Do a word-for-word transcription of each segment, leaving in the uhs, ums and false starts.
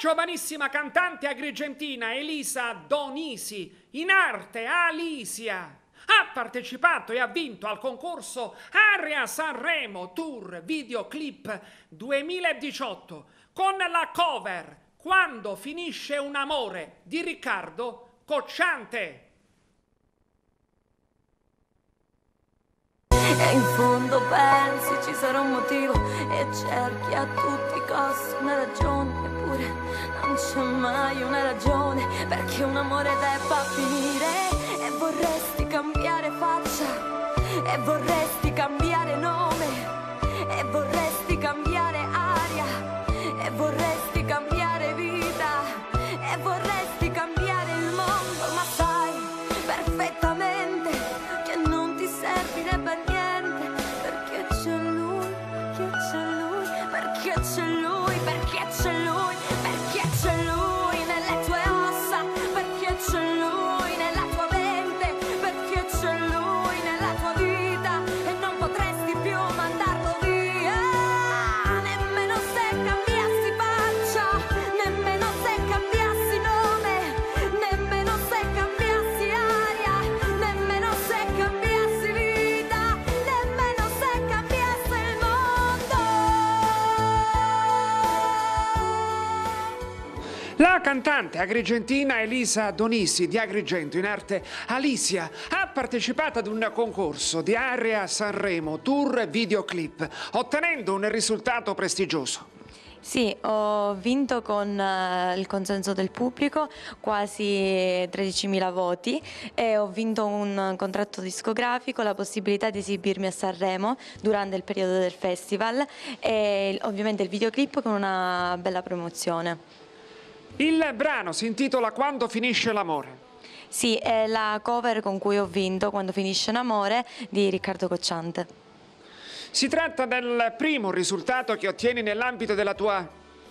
giovanissima cantante agrigentina Elisa Donisi, in arte Alisia, ha partecipato e ha vinto al concorso Area Sanremo Tour Videoclip duemiladiciotto con la cover Quando finisce un amore di Riccardo Cocciante. E in fondo pensi ci sarà un motivo e cerchi a tutti i costi una ragione, eppure non c'è mai una ragione perché un amore debba finire. E vorresti cambiare faccia, e vorresti cambiare nome, e vorresti cambiare aria, e vorresti cambiare vita, e vorresti cambiare il mondo, ma sai perfettamente che non ti servirebbe a niente. C'è lui, perché c'è lui, perché c'è lui nelle tue ossa, perché c'è lui nella tua mente, perché c'è lui nella tua vita e non potresti più mandarlo via. Nemmeno se cambiassi faccia, nemmeno se cambiassi nome, nemmeno se cambiassi aria, nemmeno se cambiassi vita, nemmeno se cambiassi il mondo. La cantante agrigentina Elisa Donisi, di Agrigento, in arte Alisia, ha partecipato ad un concorso di Area Sanremo Tour Videoclip, ottenendo un risultato prestigioso. Sì, ho vinto con uh, il consenso del pubblico, quasi tredicimila voti, e ho vinto un contratto discografico, la possibilità di esibirmi a Sanremo durante il periodo del festival e ovviamente il videoclip con una bella promozione. Il brano si intitola Quando finisce l'amore. Sì, è la cover con cui ho vinto Quando finisce un amore di Riccardo Cocciante. Si tratta del primo risultato che ottieni nell'ambito della tua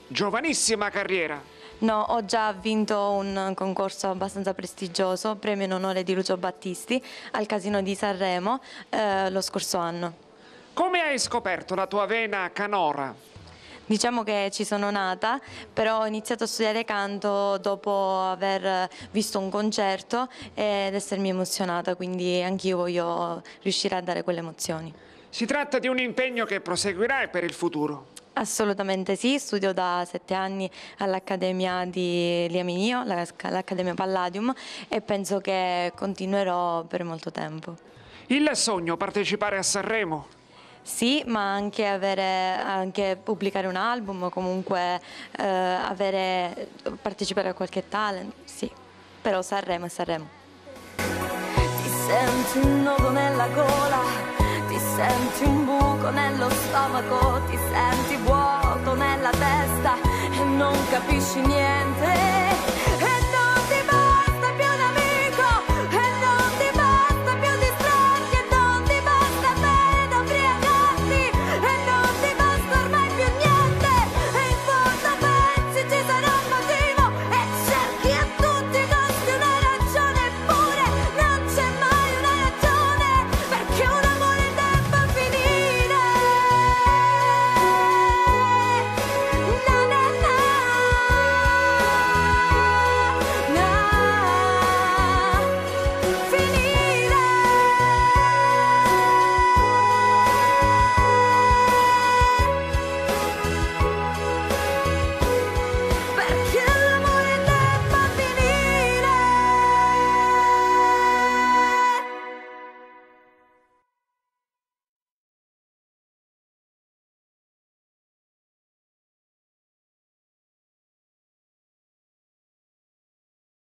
giovanissima carriera. No, ho già vinto un concorso abbastanza prestigioso, premio in onore di Lucio Battisti al Casino di Sanremo eh, lo scorso anno. Come hai scoperto la tua vena canora? Diciamo che ci sono nata, però ho iniziato a studiare canto dopo aver visto un concerto ed essermi emozionata, quindi anch'io voglio riuscire a dare quelle emozioni. Si tratta di un impegno che proseguirai per il futuro? Assolutamente sì, studio da sette anni all'Accademia di Liaminio, l'Accademia Palladium, e penso che continuerò per molto tempo. Il sogno è partecipare a Sanremo? Sì, ma anche, avere, anche pubblicare un album o comunque eh, avere, partecipare a qualche talent, sì, però Sanremo è Sanremo. Ti senti un nodo nella gola, ti senti un buco nello stomaco, ti senti vuoto nella testa e non capisci niente.